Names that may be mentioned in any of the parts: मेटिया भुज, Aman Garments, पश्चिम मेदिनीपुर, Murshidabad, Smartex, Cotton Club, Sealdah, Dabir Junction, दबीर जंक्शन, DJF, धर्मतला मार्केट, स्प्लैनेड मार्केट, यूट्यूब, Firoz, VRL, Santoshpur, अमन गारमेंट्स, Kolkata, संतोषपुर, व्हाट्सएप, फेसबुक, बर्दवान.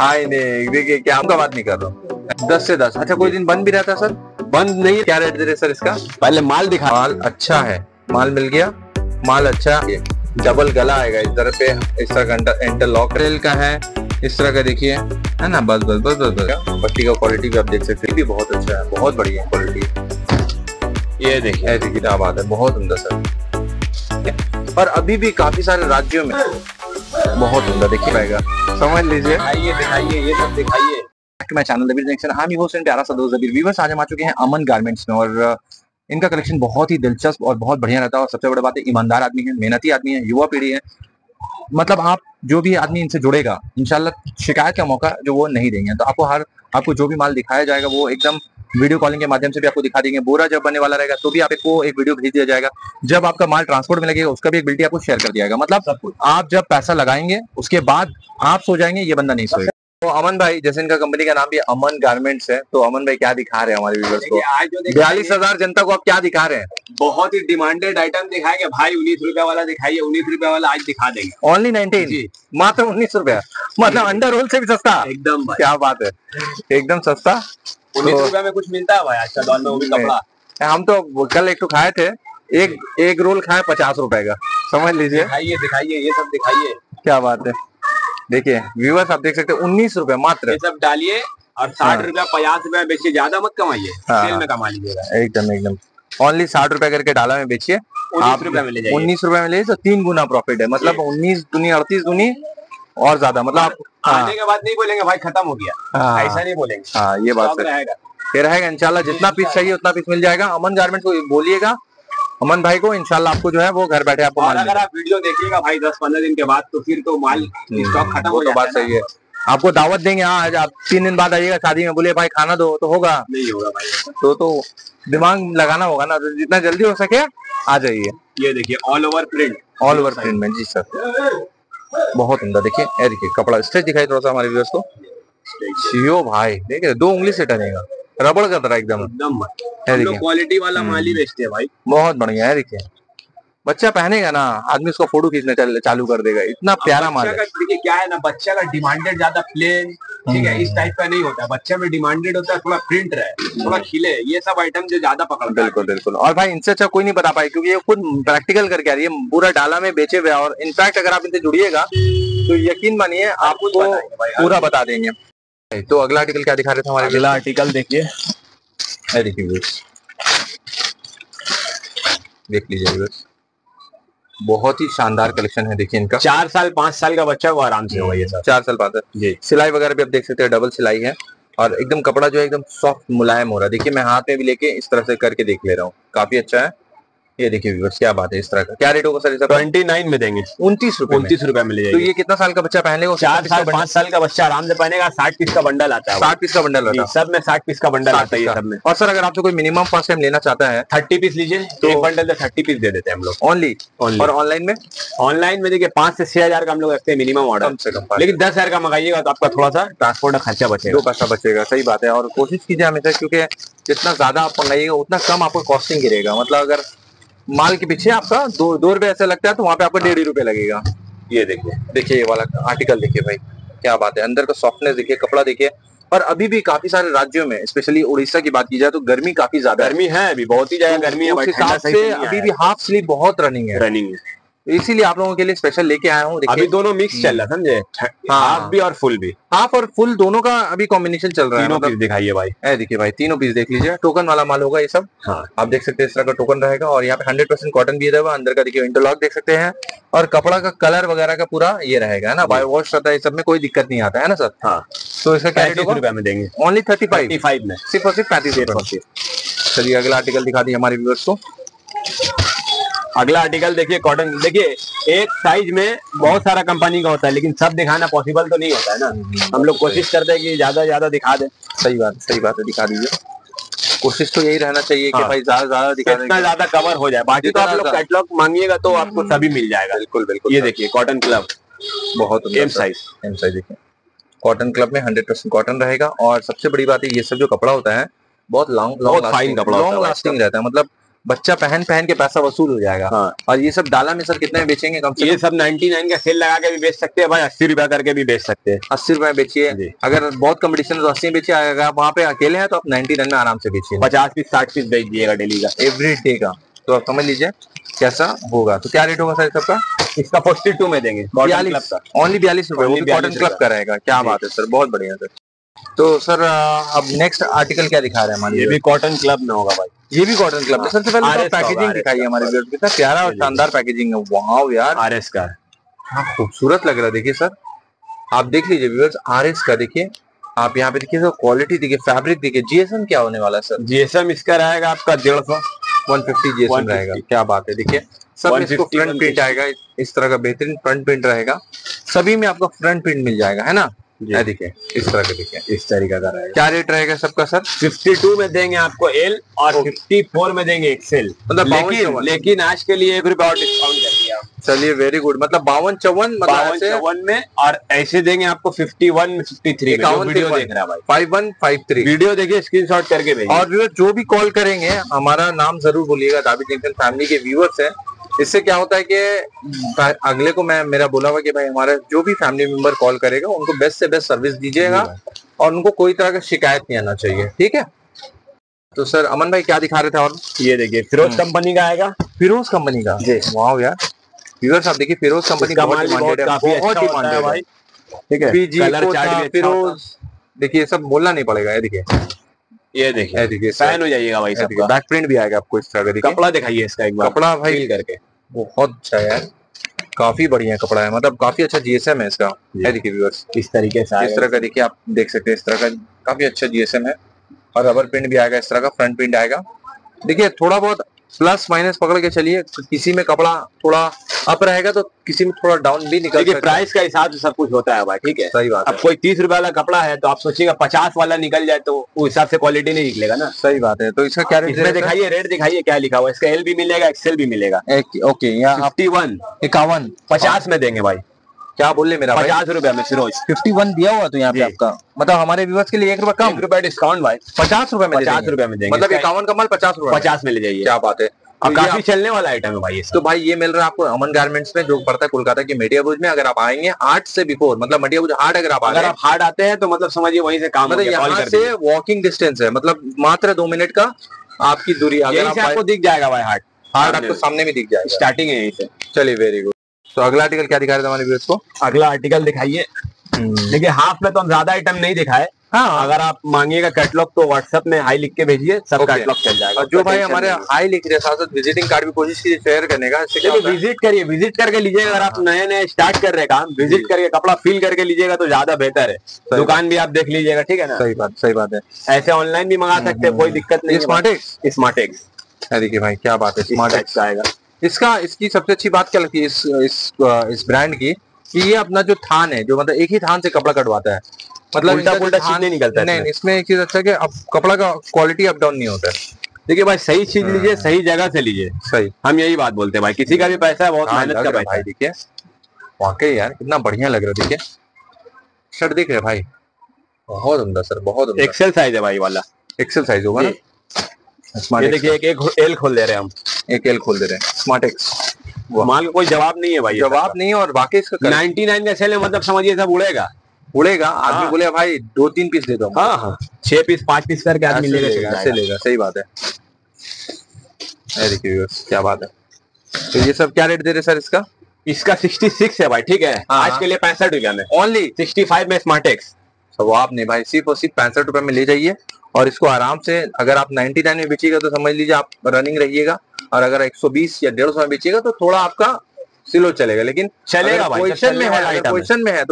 हाय ने देखिए क्या आपका बात नहीं कर रहा हूँ 10 से 10। अच्छा कोई दिन बंद भी रहता सर? बंद नहीं, क्या रेट दे रहे सर इसका? पहले माल दिखा। माल अच्छा है, माल मिल गया, माल अच्छा। डबल गला आएगा इस तरह से, इस तरह का इंटरलॉक रेल का है, इस तरह का देखिए है ना। बस बस बस बस बस पट्टी का क्वालिटी भी आप देख सकते हैं, भी बहुत अच्छा है, बहुत बढ़िया क्वालिटी। ये देखिए ऐसी किताब आता है, बहुत उमदा सर। और अभी भी काफी सारे राज्यों में बहुत उमदा देखिए पाएगा, समझ लीजिए। आइए दिखाइए, ये सब दिखाइए। मैं चैनल दबीर जंक्शन, हम ही होस्ट एंड प्यारा सा दोस्त दबीर। व्यूअर्स आज हम आ चुके हैं अमन गारमेंट्स में और इनका कलेक्शन बहुत ही दिलचस्प और बहुत बढ़िया रहता है। और सबसे बड़ी बात है ईमानदार आदमी है, मेहनती आदमी है, युवा पीढ़ी है। मतलब आप जो भी आदमी इनसे जुड़ेगा इंशाल्लाह शिकायत का मौका जो वो नहीं देंगे। तो आपको हर आपको जो भी माल दिखाया जाएगा वो एकदम वीडियो कॉलिंग के माध्यम से भी आपको दिखा देंगे। बोरा जब बनने वाला रहेगा तो भी आपको एक वीडियो भेज दिया जाएगा। जब आपका माल ट्रांसपोर्ट में लगेगा उसका भी एक बिल्टी आपको शेयर कर दिया जाएगा। मतलब आप जब पैसा लगाएंगे उसके बाद आप सो जाएंगे, ये बंदा नहीं सोएगा। तो अमन भाई, जैसे इनका कंपनी का नाम भी अमन गारमेंट्स है, तो अमन भाई क्या दिखा रहे हैं हमारे व्यूअर्स को? 42,000 जनता को आप क्या दिखा रहे हैं? बहुत ही डिमांडेड आइटम दिखाएंगे भाई। 19 रुपए वाला दिखाइए, 19 रुपए वाला आज दिखा देंगे। ओनली 19, मात्र 19 रुपया। मतलब अंडर होल से भी सस्ता एकदम, क्या बात है, एकदम सस्ता। 19 रुपए में कुछ मिलता है भाई अच्छा दौर में, वो भी कपड़ा। हम तो कल एक तो खाए थे, एक रोल खाए 50 रुपए का, समझ लीजिए। दिखाइए दिखाइए, ये सब दिखाइए, क्या बात है। देखिए व्यूअर्स आप देख सकते हैं 19 रुपए मात्र। ये सब डालिए और 60 रुपया 50 रुपया बेचिए, ज्यादा मत कमाइए, सेल में कमा लीजिएगा। एकदम एकदम ओनली 60 रुपया करके डाला में बेचिए, 19 रुपया मिले जाए। 19 रुपया मिले तो 3 गुना प्रॉफिट है। मतलब 19 दूनी 38 दूनी और ज्यादा। मतलब आने के बाद नहीं बोलेंगे भाई खत्म हो गया, ऐसा नहीं बोलेंगे। हाँ ये बात रहेगा, ये रहेगा इंशाल्लाह। जितना पीस चाहिए उतना पीस मिल जाएगा। अमन गारमेंट्स को बोलिएगा, अमन भाई को, इंशाल्लाह आपको जो है वो घर बैठे आपको माल। अगर आप वीडियो देखिएगा भाई 10-15 दिन के बाद तो फिर तो माल स्टॉक खत्म हो जाता है। आपको दावत देंगे आज, आप 3 दिन बाद आइएगा शादी में, बोले भाई खाना दो, तो होगा नहीं, होगा भाई। तो दिमाग लगाना होगा ना, जितना जल्दी हो सके आ जाइए। ये देखिए ऑल ओवर प्रिंट में जी सर, बहुत उमदा। देखिए ये देखिए कपड़ा स्ट्रेच दिखाई थोड़ा सा हमारे व्यूअर्स को। सीओ भाई देखिए 2 उंगली से टनेगा, रबड़ का तरह एकदम। क्वालिटी वाला माल ही बेचते हैं भाई, बहुत बढ़िया है। देखिए बच्चा पहनेगा ना आदमी, उसका फोटो खींचना चालू कर देगा, इतना प्यारा माल। देखिए क्या है ना, बच्चा का डिमांडेड ज्यादा प्लेन ठीक है इस टाइप का नहीं होता, बच्चा में डिमांडेड होता है थोड़ा प्रिंट रहे, थोड़ा खिले, ये सब आइटम जो ज्यादा पकड़ता है। बिल्कुल बिल्कुल। और भाई इनसे अच्छा कोई नहीं बता पाए क्योंकि ये खुद प्रैक्टिकल करके आ रही है, पूरा डाला में बेचे हुए। और इनफैक्ट अगर आप इनसे जुड़िएगा तो यकीन मानिए आपको पूरा बता देंगे। तो अगला आर्टिकल क्या दिखा रहे थे हमारे? अगला आर्टिकल देखिए, देख लीजिए, बहुत ही शानदार कलेक्शन है। देखिए इनका 4 साल 5 साल का बच्चा वो आराम से होगा ये सब। 4 साल 5 साल जी। सिलाई वगैरह भी आप देख सकते हैं, डबल सिलाई है और एकदम कपड़ा जो है एकदम सॉफ्ट मुलायम हो रहा है। देखिए मैं हाथ में भी लेके इस तरह से करके देख ले रहा हूँ, काफी अच्छा है। ये देखिए व्यूअर्स क्या बात है, इस तरह का क्या रेट होगा सर? 29 में देंगे, 29 रुपए मिल जाएगा। तो ये कितना साल का बच्चा पहनेगा? 4 साल 5 साल का बच्चा आराम से पहनेगा। 60 पीस का बंडल आता है, 60 पीस का बंडल आता है सब में, 60 पीस का बंडल आता है सब में। और सर अगर आपको कोई मिनिमम फर्स्ट टाइम लेना चाहता है 30 पीस लीजिए तो बंडल 30 पीस दे देते हैं हम लोग ओनली। और ऑनलाइन में? ऑनलाइन में देखिए 5 से 6 हजार का हम लोग रखते हैं मिनिमम ऑर्डर कम से कम, लेकिन 10 हजार का मंगाइएगा तो आपका थोड़ा सा ट्रांसपोर्ट का खर्चा बचेगा। सही बात है। और कोशिश कीजिए हमेशा, क्योंकि जितना ज्यादा आप मंगाइएगा उतना कम आपको कॉस्टिंग गिरेगा। मतलब अगर माल के पीछे आपका 2 रुपए ऐसा लगता है तो वहाँ पे आपको 1.5 रुपए लगेगा। ये देखिए ये वाला आर्टिकल देखिए भाई क्या बात है, अंदर का सॉफ्टनेस देखिए, कपड़ा देखिए। और अभी भी काफी सारे राज्यों में, स्पेशली उड़ीसा की बात की जाए तो गर्मी काफी ज्यादा, गर्मी है अभी, बहुत ही ज्यादा गर्मी है। अभी भी हाफ स्लीव बहुत रनिंग है, इसीलिए आप लोगों के लिए स्पेशल लेके आया हूँ। अभी दोनों मिक्स चल रहा है समझे, हाफ भी और फुल भी, हाफ और फुल दोनों का अभी कॉम्बिनेशन चल रहा है। तीनों पीस दिखाइए भाई। देखिए भाई तीनों पीस देख लीजिए, टोकन वाला माल होगा ये सब। हाँ आप देख सकते हैं इस तरह का टोकन रहेगा। और यहाँ पे 100% कॉटन भी रहेगा। अंदर का देखिए इंटरलॉक देख सकते हैं और कपड़ा का कलर वगैरह का पूरा ये रहेगा है ना, बाय वॉश रहता है, सब में कोई दिक्कत नहीं आता है ना सर। हाँ तो इसका क्या रेट में देंगे? ओनली 35 में, सिर्फ और सिर्फ 35। चलिए अगला आर्टिकल दिखा दिए हमारे व्यूअर्स को। अगला आर्टिकल देखिए कॉटन। देखिए एक साइज में बहुत सारा कंपनी का होता है, लेकिन सब दिखाना पॉसिबल तो नहीं होता है ना। हम लोग कोशिश करते हैं कि ज्यादा ज्यादा दिखा दें। सही बात है, दिखा दीजिए। कोशिश तो यही रहना चाहिए कि भाई ज्यादा दिखा दें, इतना ज्यादा कवर हो जाए। बाकी तो आप लोग कैटलॉग मांगिएगा तो आपको सभी मिल जाएगा। बिल्कुल बिल्कुल। ये देखिए कॉटन क्लब, बहुत एम साइज देखिए। कॉटन क्लब में 100% कॉटन रहेगा। और सबसे बड़ी बात है ये सब जो कपड़ा होता है बहुत लॉन्ग लास्टिंग रहता है। मतलब बच्चा पहन पहन के पैसा वसूल हो जाएगा। हाँ। और ये सब डाला में सर कितने बेचेंगे कम से ये कम? सब 99 का सेल लगा के भी बेच सकते हैं भाई, 80 रुपया करके भी बेच सकते हैं। 80 रुपया बेचिए, अगर बहुत कम्पिटिशन है तो 80 बेचिए, अगर आप वहाँ पे अकेले हैं तो आप 99 में आराम से बेचिए। 50 पीस 60 पीस बेच दिएगा डेली का, एवरी डे का, तो आप समझ लीजिए कैसा होगा। तो क्या रेट होगा सर सबका? इसका 42 में देंगे, ओनली 42 रुपए, कॉटन क्लब का रहेगा। क्या बात है सर, बहुत बढ़िया सर। तो सर अब नेक्स्ट आर्टिकल क्या दिखा रहे हैं हमारे? ये भी कॉटन क्लब में होगा भाई, ये भी कॉटन क्लब में। सबसे पहले पैकेजिंग दिखाई हमारे, कितना प्यारा और शानदार पैकेजिंग है। वाव यार, आरएस का है, खूबसूरत लग रहा है। देखिए सर, आप देख लीजिए व्यूअर्स, आरएस का देखिए आप, यहाँ पे देखिए सर क्वालिटी देखिए, फैब्रिक देखिए। जीएसएम क्या होने वाला है सर? जीएसएम इसका रहेगा आपका 150 जीएसएम रहेगा। क्या बात है, देखिए सब इसको फ्रंट प्रिंट आएगा, इस तरह का बेहतरीन फ्रंट प्रिंट रहेगा। सभी में आपको फ्रंट प्रिंट मिल जाएगा, है ना? देखिए इस तरह का, देखिए इस तरीका का रहेगा। क्या रेट रहेगा सबका सर? 52 में देंगे आपको एल और 54 में देंगे एक्सेल, मतलब लेकिन आज के लिए 1 रुपया और डिस्काउंट कर दिया। चलिए वेरी गुड, मतलब 52 54, मतलब 52 54 में, और ऐसे देंगे आपको 51 53 वीडियो देख रहा है भाई, 51 53 वीडियो देखिए, स्क्रीनशॉट करके भेजिए। और जो भी कॉल करेंगे हमारा नाम जरूर बोलिएगा, दाबिर जंक्शन फैमिली के व्यूअर्स है। इससे क्या होता है कि अगले को मैं मेरा बोला हुआ कि भाई हमारा जो भी फैमिली मेंबर कॉल करेगा उनको बेस्ट से बेस्ट सर्विस दीजिएगा और उनको कोई तरह की शिकायत नहीं आना चाहिए, ठीक है? तो सर अमन भाई क्या दिखा रहे थे? और ये देखिए फिरोज कंपनी का आएगा, फिरोज कंपनी का। वाह यार व्यूअर्स, आप देखिए फिरोज कंपनी का बहुत डिमांड है भाई, ठीक है? फिरोज देखिए, सब बोलना नहीं पड़ेगा। ये देखिए, ये देखिए फैन हो जाइएगा भाई, बैक प्रिंट भी आएगा आपको इस तरह का। कपड़ा दिखाइए इसका एक बार, कपड़ा भाई करके बहुत अच्छा है, काफी बढ़िया कपड़ा है, मतलब काफी अच्छा जीएसएम है इसका। है देखिए व्यूअर्स, इस तरीके से इस तरह का देखिए, आप देख सकते हैं इस तरह का काफी अच्छा जीएसएम है। और रबर प्रिंट भी आएगा, इस तरह का फ्रंट प्रिंट आएगा। देखिए थोड़ा बहुत प्लस माइनस पकड़ के चलिए, किसी में कपड़ा थोड़ा अप रहेगा तो किसी में थोड़ा डाउन भी निकल सकता है। प्राइस का हिसाब से सब कुछ होता है भाई, ठीक है? सही बात है। अब कोई 30 रुपए वाला कपड़ा है तो आप सोचिएगा 50 वाला निकल जाए तो उस हिसाब से क्वालिटी नहीं निकलेगा ना। सही बात है। तो इसका क्या रेट दिखाइए, रेट दिखाइए क्या लिखा हुआ, इसका एल भी मिलेगा एक्सेल भी मिलेगा। ओके, यहाँ 51 50 में देंगे भाई। क्या बोले मेरा? 50 रुपया में फिरोज 51 दिया हुआ, तो यहाँ पे आपका मतलब हमारे व्यूअर्स के लिए 1 रुपया कम, 1 रुपया डिस्काउंट भाई, 50 रुपए में, 50 रुपए में देंगे, मतलब 51 का माल 50 में ले जाइए। क्या बात है, अब काफी चलने वाला आइटम है भाई। तो भाई ये मिल रहा है आपको अमन गारमेंट्स में, जो पड़ता है कोलकाता के मेटिया भुज में। अगर आप आएंगे 8 से बिफोर, मतलब मेटिया भुज 8 अगर आप हार्ड आते हैं तो मतलब समझिए वहीं से काम, मतलब यहाँ से वॉकिंग डिस्टेंस है, मतलब मात्र 2 मिनट का आपकी दूरी, अगर आपको दिख जाएगा भाई हार्ड, हार्ड आपको सामने में दिख जाएगा, स्टार्टिंग है यहीं से। चलिए वेरी गुड। तो अगला आर्टिकल क्या दिखा रहे थे हमारे व्यूअर्स को? अगला आर्टिकल दिखाइए। देखिए हाफ में तो हम ज्यादा आइटम नहीं दिखाए। हाँ, अगर आप मांगिएगा कैटलॉग तो व्हाट्सएप में हाई लिख के भेजिए, सब कैटलॉग चल जाएगा। और जो भाई हमारे हाई लिख रहे साथ साथ विजिटिंग कार्ड भी कोशिश कीजिए शेयर करने का। विजिट करिए, विजिट करके लीजिएगा। अगर आप नए नए स्टार्ट कर रहे काम, विजिट करके कपड़ा फील करके लीजिएगा तो ज्यादा बेहतर है। दुकान भी आप देख लीजिएगा, ठीक है ना? सही बात, सही बात है। ऐसे ऑनलाइन भी मंगा सकते हैं, कोई दिक्कत नहीं। स्मार्टेक्स, स्मार्टेक्स देखिए भाई, क्या बात है, स्मार्टेक्स आएगा इसका। इसकी सबसे अच्छी बात क्या लगती है इस ब्रांड की, कि ये अपना जो थान है, जो मतलब एक ही थान से कपड़ा कटवाता है, मतलब उल्टा-पुल्टा चीज नहीं निकलता है। नहीं, इसमें एक चीज अच्छा है कि अब कपड़ा का क्वालिटी अप डाउन नहीं होता है। देखिए भाई सही चीज लीजिए, सही जगह से लीजिए, सही। हम यही बात बोलते हैं भाई, किसी का भी पैसा है, बहुत मेहनत का पैसा है। देखिए वाकई यार कितना बढ़िया लग रहा है। देखिए शर्ट दिख रहा है भाई, बहुत उम्दा सर, बहुत एक्सेल साइज है भाई, वाला एक्सेल साइज होगा ना। देखिए एक एल खोल दे रहे हैं हम, एक एल खोल दे रहे हैं। स्मार्टेक्स माल कोई जवाब नहीं है भाई, जवाब नहीं है। और बाकी इसका 99 का सेल है, मतलब समझिए सब उड़ेगा उड़ेगा। आदमी बोले भाई 2-3 पीस दे दो, 6 पीस 5 पीस करके आदमी लेगा। सही बात है, देखिए क्या बात है। तो ये सब क्या रेट दे रहे सर इसका? इसका 66 है भाई, ठीक है? आज के लिए 65 रुपया में, ओनली 65 में स्मार्टेक्स। तो आपने भाई सिर्फ और सिर्फ 65 रुपये में ले जाइए, और इसको आराम से अगर आप 99 में बेचिएगा तो समझ लीजिए आप रनिंग रहिएगा, और अगर 120 या 150 में बेचिएगा तो थोड़ा आपका स्लो चलेगा, लेकिन चलेगा भाई। क्वेश्चन में है तो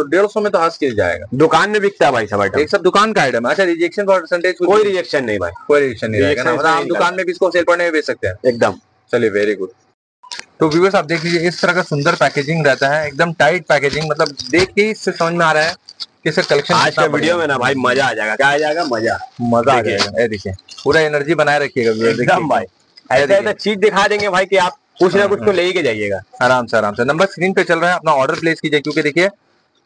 150 में तो हंस के जाएगा। दुकान में बिकता है भाई सब आइटम, एक सब दुकान का आइटम है। अच्छा रिजेक्शन परसेंटेज कोई रिजेक्शन नहीं भाई, कोई रिजेक्शन नहीं रहेगा, मतलब आप दुकान में भी इसको सेल पॉइंट में बेच सकते हैं एकदम। चलिए वेरी गुड। तो व्यूअर्स आप देख लीजिए इस तरह का सुंदर पैकेजिंग रहता है, एकदम टाइट पैकेजिंग, मतलब देख के इससे समझ में आ रहा है कि सर कलेक्शन आज के वीडियो में ना भाई मजा आ जाएगा। क्या आ जाएगा? मजा आ जाएगा। देखिए पूरा एनर्जी बनाए रखिएगा एकदम भाई, ऐसा चीज दिखा देंगे भाई कि आप कुछ ना कुछ तो ले ही के जाइएगा आराम से। आराम से नंबर स्क्रीन पे चल रहा है, अपना ऑर्डर प्लेस कीजिए, क्योंकि देखिए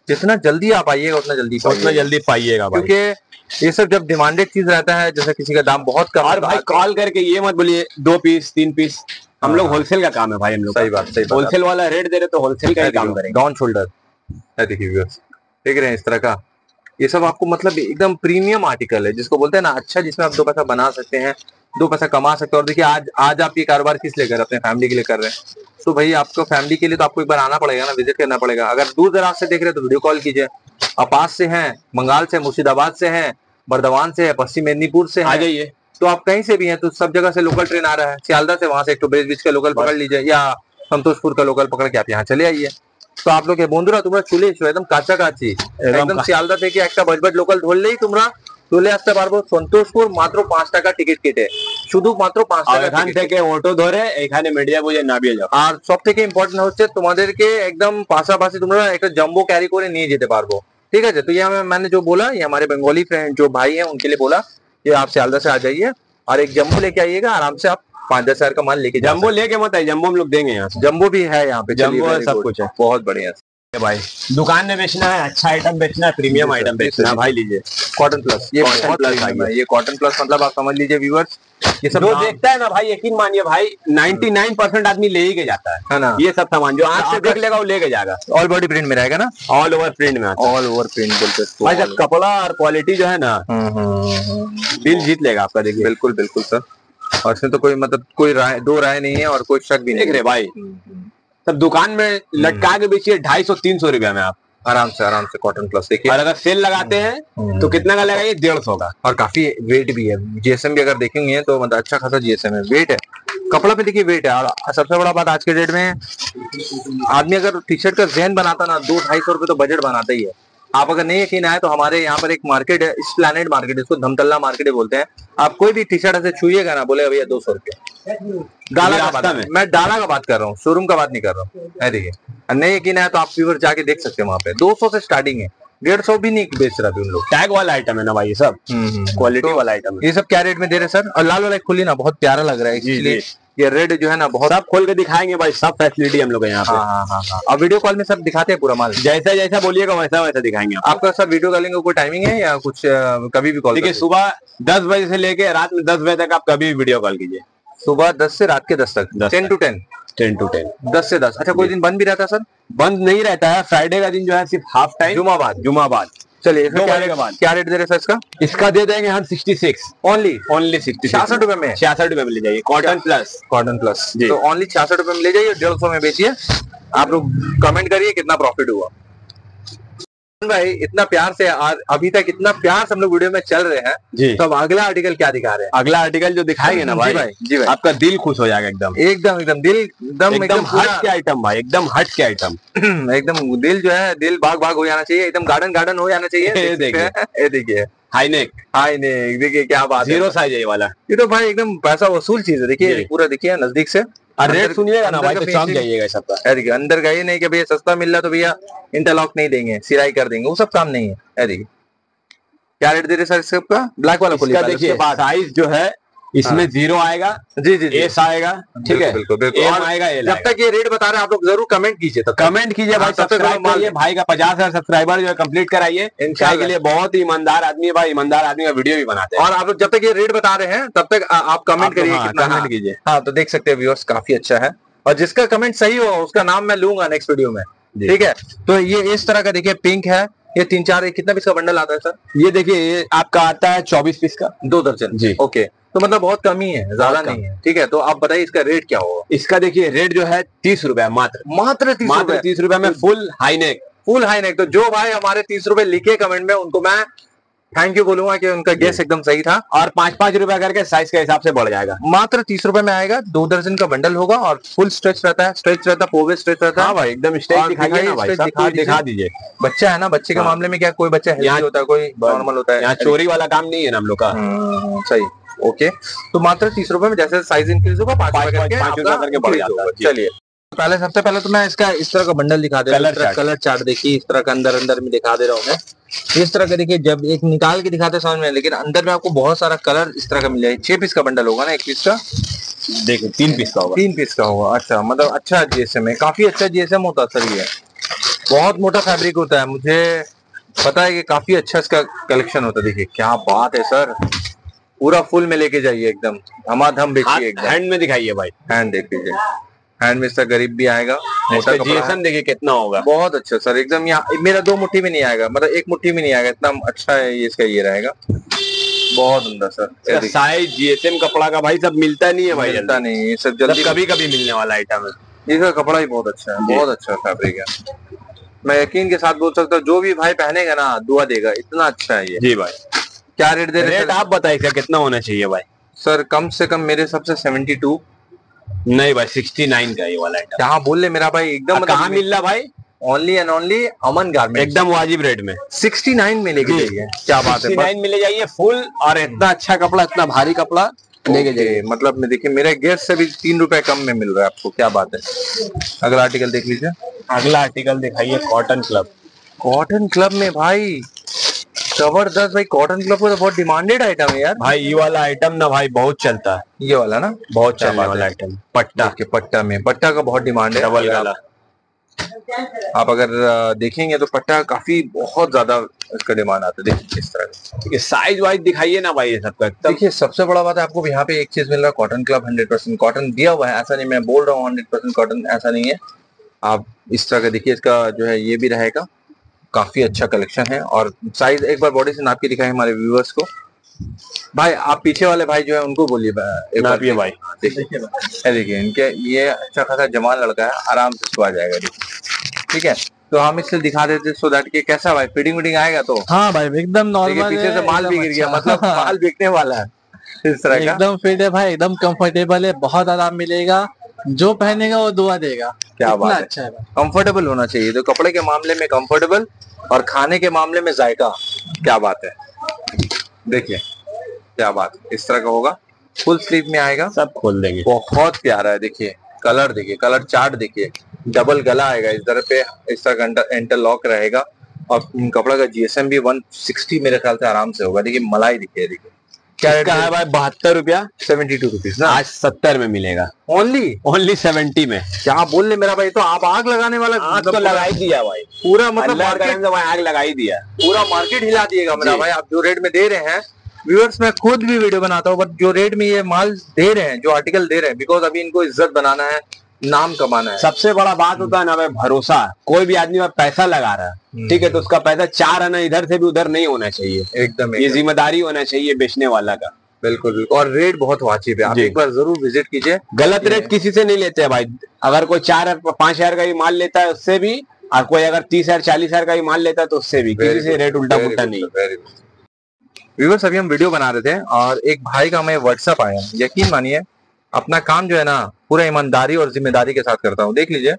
जितना जल्दी आप आइएगा उतना जल्दी पाइएगा, क्योंकि ये सब जब डिमांडेड चीज रहता है, जैसे किसी का दाम बहुत कम है भाई, कॉल करके ये मत बोलिए 2 पीस 3 पीस। हम लोग होलसेल का काम है भाई, हम लोग सही बात होलसेल वाला रेट दे रहे तो होलसेल का ही काम करेंगे। डाउन शोल्डर देखिए व्यूअर्स, देख रहे हैं इस तरह का, ये सब आपको मतलब एकदम प्रीमियम आर्टिकल है जिसको बोलते हैं ना, अच्छा जिसमें आप 2 पैसा बना सकते हैं, 2 पैसा कमा सकते हैं। और देखिए आज आप ये कारोबार किस लिए कर रहे हैं, अपने फैमिली के लिए कर रहे हैं, तो भाई आपको फैमिली के लिए तो आपको एक बार आना पड़ेगा ना, विजिट करना पड़ेगा। अगर दूर दराज से देख रहे हैं तो वीडियो कॉल कीजिए, आप पास से हैं, बंगाल से, मुर्शिदाबाद से हैं, बर्दवान से है, पश्चिम मेदिनीपुर से आ जाइए, तो आप कहीं से भी हैं तो सब जगह से लोकल ट्रेन आ रहा है। सियालदा से वहां से एक तो ब्रिज का लोकल पकड़ लीजिए या संतोषपुर का लोकल पकड़ के आप यहाँ चले आइए। तो आप लोग बंधुरा तुम्हारा चले एकदम काचा काची एकदम सियालदा थे एक बजबज लोकल धरले तुम्हारा চলে আসতে পারবো। সন্তোষপুর মাত্র 5 টাকা টিকিট কেটে, শুধু মাত্র 5 টাকা, এখান থেকে অটো ধরে এখানে মিডিয়া বুঝে নামিয়ে যাও। আর সবথেকে ইম্পর্টেন্ট হচ্ছে তোমাদেরকে একদম পাশাপাশি তোমরা একটা জাম্বো ক্যারি করে নিয়ে যেতে পারবো, ঠিক আছে। তো ये मैंने जो बोला, ये हमारे बंगाली फ्रेंड जो भाई है उनके लिए बोला, ये आप सियालदा से आ जाइए और एक जम्बो लेके आइएगा, आराम से आप 5-10 हजार का माल लेके। जम्बो लेके मत आइए, जम्बो हम लोग देंगे, यहाँ जम्बो भी है, यहाँ पे जम्बो सब कुछ है। बहुत बढ़िया भाई, दुकान में बेचना है, अच्छा आइटम बेचना है, प्रीमियम आइटम बेचना है भाई, लीजिए कॉटन प्लस। ये कॉटन प्लस है, ये कॉटन प्लस मतलब आप समझ लीजिए व्यूअर्स, ये सब जो देखता है ना भाई, यकीन मानिए भाई 99% आदमी ले ही के जाता है ना। ये सब सामान जो आंख से देख लेगा वो लेके जाएगा। ऑल बॉडी प्रिंट में रहेगा ना, ऑल ओवर प्रिंट में, ऑल ओवर प्रिंट बोलते कपड़ा और क्वालिटी जो है ना, दिल जीत लेगा आपका। देखिए बिल्कुल बिल्कुल सर, और इसमें तो कोई मतलब कोई दो राय नहीं है और कोई शक भी नहीं। देख रहे भाई, तब दुकान में लटका के बेचिए 250-300 रुपया में आप आराम से कॉटन प्लस। देखिए और अगर सेल लगाते हैं तो कितना का लगाइए, 150 का। और काफी वेट भी है, जीएसएम भी अगर देखेंगे तो मतलब अच्छा खासा जीएसएम है, वेट है कपड़ा पे, देखिए वेट है। और सबसे बड़ा बात आज के डेट में आदमी अगर टी शर्ट का जैन बनाता ना 200-250 रुपये तो बजट बनाता ही है। आप अगर नहीं यकीन आए तो हमारे यहाँ पर एक मार्केट है, स्प्लैनेड मार्केट, इसको धर्मतला मार्केट बोलते हैं। आप कोई भी टी शर्ट ऐसे छूएगा ना, बोले भैया 200 रुपया। मैं डाला का बात कर रहा हूँ, शोरूम का बात नहीं कर रहा हूँ। देखिए नहीं यकीन आया तो आप व्यूअर जाके देख सकते हैं, वहाँ पे 200 से स्टार्टिंग है, 150 भी नहीं बेच रहा उन लोग। टैग वाला आइटम है ना भाई, ये सब क्वालिटी वाला आइटम है। ये सब क्या रेट में दे रहे सर? और लाल वाला खोली ना, बहुत प्यारा लग रहा है, इसलिए ये रेड जो है ना, बहुत आप खोल के दिखाएंगे भाई, सब फैसिलिटी हम लोग यहाँ पे। हाँ। अब वीडियो कॉल में सब दिखाते हैं पूरा माल, जैसा जैसा बोलिएगा वैसा वैसा दिखाएंगे आपका। सर वीडियो कॉलिंग का कोई टाइमिंग है या कुछ? कभी भी कॉल, देखिए सुबह 10 बजे से लेके रात में 10 बजे तक आप कभी भी वीडियो कॉल कीजिए, सुबह 10 से रात के 10 तक, 10 to 10, 10 से 10। अच्छा कोई दिन बंद भी रहता है सर? बंद नहीं रहता है, फ्राइडे का दिन जो है सिर्फ हाफ टाइम, जुम्माबाद। चलिए क्या रेट दे रहे सर इसका? इसका दे देंगे हम 66 ओनली 66 रुपए में, 66 रुपए में ले जाइए कॉटन प्लस तो ओनली 66 रुपए में ले जाइए, 150 में बेचिए। आप लोग कमेंट करिए कितना प्रॉफिट हुआ भाई। इतना प्यार से अभी तक इतना प्यार से हम लोग वीडियो में चल रहे हैं, तो अब अगला आर्टिकल क्या दिखा रहे हैं? अगला आर्टिकल जो दिखाएंगे ना भाई, जी भाई आपका दिल खुश हो जाएगा एकदम हट के आइटम भाई, एकदम हट के आइटम एकदम दिल जो है, दिल भाग भाग हो जाना चाहिए, एकदम गार्डन हो जाना चाहिए। देखिए हाई नेक, देखिए क्या बात है, जीरो साइज है वाला, ये तो भाई एकदम पैसा वसूल चीज है। देखिए पूरा देखिए नजदीक से, रेट सुनिएगा ना भाई, चौंक जाइएगा सबका। अरे अंदर गए नहीं कि भैया सस्ता मिल रहा तो भैया इंटरलॉक नहीं देंगे, सिराई कर देंगे, वो सब काम नहीं है। अरे क्या रेट दे रहे सर सबका? ब्लैक वाला खोलिए, देखिए साइज जो है इसमें 0 आएगा, जी एस आएगा, ठीक है, एम आएगा। जब तक ये रेट बता रहे हैं आप लोग जरूर कमेंट कीजिए, तो कमेंट कीजिए भाई, सब्सक्राइब करिए भाई का 50,000 सब्सक्राइबर जो है कंप्लीट कराइए, इनशाअल्लाह के लिए। बहुत ही ईमानदार आदमी है भाई, ईमानदार आदमी का वीडियो भी बनाते हैं। और आप लोग जब तक ये रेट बता रहे हैं तब तक आप कमेंट करिए, कमेंट कीजिए। हाँ तो देख सकते हैं व्यूअर्स, काफी अच्छा है, और जिसका कमेंट सही हो उसका नाम मैं लूंगा नेक्स्ट वीडियो में, ठीक है। तो ये इस तरह का देखिए पिंक है, ये 3-4 कितना पीस का बंडल आता है सर? ये देखिए ये आपका आता है 24 पीस का, 2 दर्जन जी, ओके। तो मतलब बहुत कम ही है, ज्यादा नहीं है, ठीक है। तो आप बताइए इसका रेट क्या होगा? इसका देखिए रेट जो है 30 रुपए, मात्र 30 रुपए में फुल हाईनेक। तो जो भाई हमारे 30 रुपए लिखे कमेंट में, उनको मैं थैंक यू बोलूंगा कि उनका गेस एकदम सही था। और 5-5 रुपया करके साइज के हिसाब से बढ़ जाएगा, मात्र 30 रुपए में आएगा, 2 दर्जन का बंडल होगा, और फुल स्ट्रेच रहता है, पोवे स्ट्रेच रहता है भाई, एकदम स्ट्रेच दिखा दीजिए। बच्चा है ना, बच्चे के मामले में क्या कोई बच्चा हेल्दी होता है, कोई नॉर्मल होता है, यहाँ चोरी वाला काम नहीं है ना हम लोग का, सही ओके। तो मात्र 30 रुपए में जैसे साइज इंक्रीज होगा 5 रुपए करके बढ़ जाता है। चलिए पहले सबसे पहले तो मैं इसका इस तरह का बंडल दिखा दे रहा हूँ, कलर चार्ट देखिए इस तरह का, अंदर में दिखा दे रहा हूँ मैं इस तरह का। देखिए जब एक निकाल के दिखाते समझ में, लेकिन अंदर में आपको बहुत सारा कलर इस तरह का मिल जाएगा। 6 पीस का बंडल होगा ना, 1 पीस का देखिए, 3 पीस का होगा, 3 पीस का होगा। अच्छा मतलब अच्छा जीएसएम है, काफी अच्छा जीएसएम होता सर ये, बहुत मोटा फैब्रिक होता है, मुझे पता है कि काफी अच्छा इसका कलेक्शन होता है। देखिए क्या बात है सर, पूरा फुल में लेके जाइए, एकदम धमाधम बेचिए, एकदम हैंड में दिखाइए भाई, हैंड देख लीजिए, हैंड में इसका गरीब भी आएगा। मोटा कपड़ा देखिए कितना होगा, बहुत अच्छा सर, एकदम यहाँ मेरा दो मुट्ठी में नहीं आएगा, मतलब एक मुट्ठी में नहीं आएगा, इतना अच्छा है ये, इसका ये रहेगा बहुत उम्दा सर। साइज जीएसएम कपड़ा का भाई सब मिलता नहीं है भाई, मिलता नहीं है सब, जल्दी कभी कभी मिलने वाला आइटम है। इसका कपड़ा भी बहुत अच्छा है, बहुत अच्छा फैब्रिक है, मैं यकीन के साथ बोल सकता हूँ जो भी भाई पहनेगा ना दुआ देगा, इतना अच्छा है ये। जी भाई क्या रेट दे रहे हैं? आप बताइए कितना होना चाहिए भाई? सर कम से कम मेरे हिसाब से 72 नहीं भाई 69 का ये वाला है। कहाँ बोल ले मेरा भाई, एकदम कहाँ मिल रहा भाई? Only and only अमन गारमेंट्स, एकदम वाजिब रेट में 69 में लेके जाइए। क्या बात है, 69 में ले जाइए फुल, और इतना अच्छा कपड़ा, इतना भारी कपड़ा लेके जाइए। मतलब मैं देखिए मेरे गेस्ट से भी 3 रुपए कम में मिल रहा है आपको, क्या बात है। अगला आर्टिकल देख लीजिए, अगला आर्टिकल दिखाइए कॉटन क्लब। कॉटन क्लब में भाई जबरदस्त भाई, कॉटन क्लब को तो बहुत डिमांडेड आइटम है यार भाई, ये वाला आइटम ना भाई बहुत चलता है, ये वाला ना बहुत चलने वाला आइटम। पट्टा के पट्टा में, पट्टा का बहुत डिमांड है, डबल गला आप अगर देखेंगे तो पट्टा काफी बहुत ज्यादा इसका डिमांड आता है। देखिए इस तरह का साइज वाइज दिखाइए ना भाई ये सबका। देखिए सबसे बड़ा बात है आपको यहाँ पे एक चीज मिल रहा है, कॉटन क्लब 100% कॉटन दिया हुआ है, ऐसा नहीं मैं बोल रहा हूँ 100% कॉटन, ऐसा नहीं है। आप इस तरह का देखिए, इसका जो है ये भी रहेगा, काफी अच्छा कलेक्शन है। और साइज एक बार बॉडी से नाप के दिखाएं हमारे व्यूअर्स को भाई। आप पीछे वाले भाई जो है उनको बोलिए एक बार, ये भाई देखिए इनके, ये अच्छा खासा जवान लड़का है, आराम से इसको आ जाएगा। ठीक है तो हम इसलिए दिखा देते सो दैट कि कैसा भाई फिटिंग विटिंग आएगा तो। हाँ भाई एकदम नॉर्मल, पीछे से माल भी गिर गया, मतलब माल बिकने वाला है, इस तरह एकदम फिट है भाई, एकदम कम्फर्टेबल है, बहुत आराम मिलेगा, जो पहनेगा वो दुआ देगा। क्या बात है, अच्छा है। कंफर्टेबल होना चाहिए तो कपड़े के मामले में कंफर्टेबल, और खाने के मामले में जायका। क्या बात है, देखिए क्या बात, इस तरह का होगा, फुल स्लीव में आएगा, सब खोल देंगे, बहुत प्यारा है। देखिए कलर, देखिए कलर चार्ट, देखिए डबल गला आएगा इस तरह पे, इस तरह का इंटरलॉक रहेगा, और कपड़ा का जीएसएम भी 160 मेरे ख्याल से आराम से होगा। देखिए मलाई, देखिए देखिए क्या है भाई, 72 रुपया 72 रुपीज ना, आज 70 में मिलेगा, ओनली ओनली 70 में। क्या बोल ले मेरा भाई, तो आप आग लगाने वाला, आग तो लगा ही दिया भाई पूरा, मतलब मार्केट आग लगा ही दिया, पूरा मार्केट हिला दिएगा मेरा भाई। आप जो रेट में दे रहे हैं व्यूअर्स, मैं खुद भी वीडियो बनाता हूँ, बट जो रेट में ये माल दे रहे हैं, जो आर्टिकल दे रहे हैं, बिकॉज अभी इनको इज्जत बनाना है, नाम कमाना है। सबसे बड़ा बात होता है ना भाई भरोसा, कोई भी आदमी पैसा लगा रहा है ठीक है, तो उसका पैसा 4 आना इधर से भी उधर नहीं होना चाहिए, एकदम ये जिम्मेदारी होना चाहिए बेचने वाला का। बिल्कुल बिल्कुल, और रेट बहुत वाजिब है, आप एक बार जरूर विजिट कीजिए। गलत रेट किसी से नहीं लेते हैं भाई, अगर कोई 4-5 हजार का भी माल लेता है उससे भी, और कोई अगर 30,000-40,000 का भी माल लेता है तो उससे भी, किसी से रेट उल्टा पुल्टा नहीं। व्यूअर्स अभी हम वीडियो बना रहे थे और एक भाई का हमें व्हाट्सएप आया, यकीन मानिए अपना काम जो है ना पूरा ईमानदारी और जिम्मेदारी के साथ करता हूँ। देख लीजिए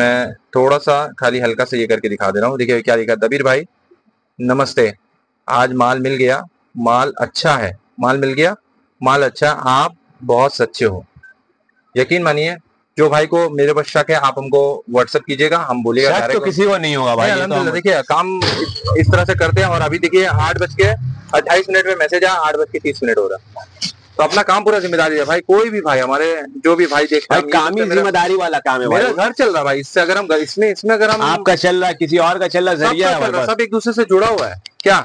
मैं थोड़ा सा खाली हल्का से ये करके दिखा दे रहा हूँ, देखिए क्या लिखा, दबीर भाई नमस्ते, आज माल मिल गया, माल अच्छा है, माल मिल गया, माल अच्छा, आप बहुत सच्चे हो। यकीन मानिए जो भाई को मेरे पर शक है आप हमको व्हाट्सएप कीजिएगा, हम बोलेगा डायरेक्ट, तो किसी को नहीं होगा भाई। अलहमदुलिल्लाह देखिए काम इस तरह से करते हैं, और अभी देखिए 8:28 में मैसेज आया, 8:30 हो रहा है, तो अपना काम पूरा जिम्मेदारी है भाई। कोई भी भाई हमारे जो भी भाई देखता है, काम ही जिम्मेदारी वाला काम है, मेरा घर चल रहा है भाई इससे, अगर हम इसमें अगर हम आपका चल रहा है, किसी और का चल रहा है, जरिया है, सब एक दूसरे से जुड़ा हुआ है क्या,